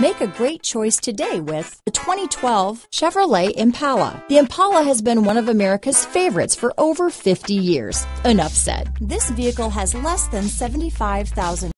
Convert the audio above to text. Make a great choice today with the 2012 Chevrolet Impala. The Impala has been one of America's favorites for over 50 years. Enough said. This vehicle has less than 75,000.